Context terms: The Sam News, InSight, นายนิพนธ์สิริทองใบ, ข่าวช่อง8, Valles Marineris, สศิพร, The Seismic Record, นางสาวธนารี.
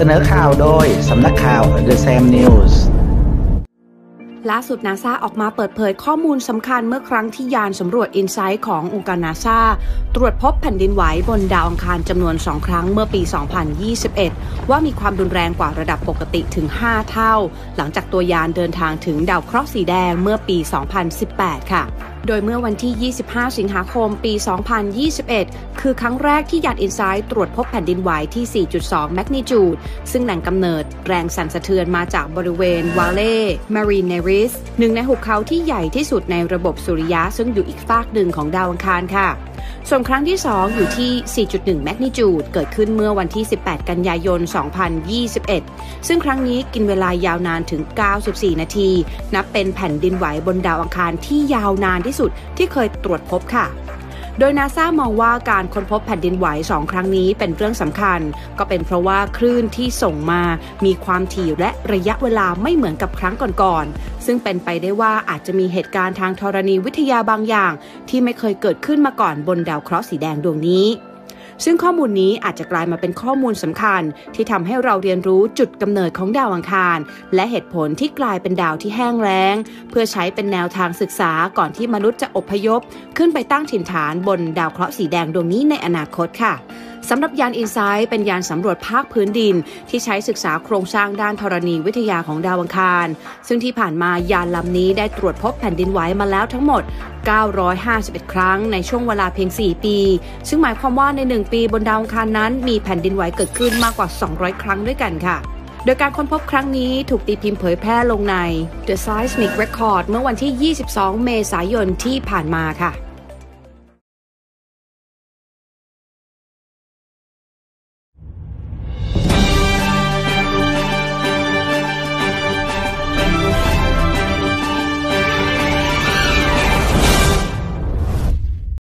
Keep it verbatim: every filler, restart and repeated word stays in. เสนอข่าวโดยสำนักข่าว The Sam News ล่าสุดนาซาออกมาเปิดเผยข้อมูลสำคัญเมื่อครั้งที่ยานสำรวจ อินไซต์ ขององค์การนาซาตรวจพบแผ่นดินไหวบนดาวอังคารจำนวนสองครั้งเมื่อปีสองพันยี่สิบเอ็ดว่ามีความรุนแรงกว่าระดับปกติถึงห้าเท่าหลังจากตัวยานเดินทางถึงดาวเคราะห์สีแดงเมื่อปีสองพันสิบแปดค่ะโดยเมื่อวันที่ยี่สิบห้าสิงหาคมปีสองพันยี่สิบเอ็ดคือครั้งแรกที่ยาน อินไซต์ ตรวจพบแผ่นดินไหวที่ สี่จุดสอง แมกนิจูดซึ่งแหล่งกำเนิดแรงสั่นสะเทือนมาจากบริเวณวาเล่มารีเนริสหนึ่งในหุบเขาที่ใหญ่ที่สุดในระบบสุริยะซึ่งอยู่อีกฟากหนึ่งของดาวอังคารค่ะส่วนครั้งที่สองอยู่ที่ สี่จุดหนึ่ง แมกนิจูดเกิดขึ้นเมื่อวันที่สิบแปดกันยายนสองพันยี่สิบเอ็ดซึ่งครั้งนี้กินเวลายาวนานถึงเก้าสิบสี่นาทีนับเป็นแผ่นดินไหวบนดาวอังคารที่ยาวนานที่สุดที่เคยตรวจพบค่ะโดยนาซามองว่าการค้นพบแผ่นดินไหวสองครั้งนี้เป็นเรื่องสำคัญก็เป็นเพราะว่าคลื่นที่ส่งมามีความถี่และระยะเวลาไม่เหมือนกับครั้งก่อนๆซึ่งเป็นไปได้ว่าอาจจะมีเหตุการณ์ทางธรณีวิทยาบางอย่างที่ไม่เคยเกิดขึ้นมาก่อนบนดาวเคราะห์สีแดงดวงนี้ซึ่งข้อมูลนี้อาจจะกลายมาเป็นข้อมูลสำคัญที่ทำให้เราเรียนรู้จุดกำเนิดของดาวอังคารและเหตุผลที่กลายเป็นดาวที่แห้งแล้งเพื่อใช้เป็นแนวทางศึกษาก่อนที่มนุษย์จะอพยพขึ้นไปตั้งถิ่นฐานบนดาวเคราะห์สีแดงดวงนี้ในอนาคตค่ะสำหรับยาน อินไซต์ เป็นยานสำรวจภาคพื้นดินที่ใช้ศึกษาโครงสร้างด้านธรณีวิทยาของดาวอังคารซึ่งที่ผ่านมายานลำนี้ได้ตรวจพบแผ่นดินไหวมาแล้วทั้งหมดเก้าร้อยห้าสิบเอ็ดครั้งในช่วงเวลาเพียงสี่ปีซึ่งหมายความว่าในหนึ่งปีบนดาวอังคารนั้นมีแผ่นดินไหวเกิดขึ้นมากกว่าสองร้อยครั้งด้วยกันค่ะโดยการค้นพบครั้งนี้ถูกตีพิมพ์เผยแพร่ลงใน The Seismic Record เมื่อวันที่ยี่สิบสองเมษายนที่ผ่านมาค่ะ